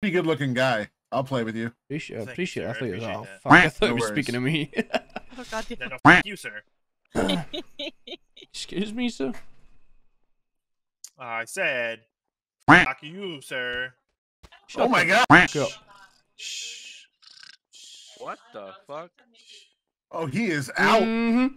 Pretty good looking guy. I'll play with you. Appreciate it. I thought you were speaking to me. Oh, God damn. No, fuck you, sir. Excuse me, sir? I said, fuck you, sir. Shut oh my God. Up. What the fuck? Oh, he is out. Mm-hmm.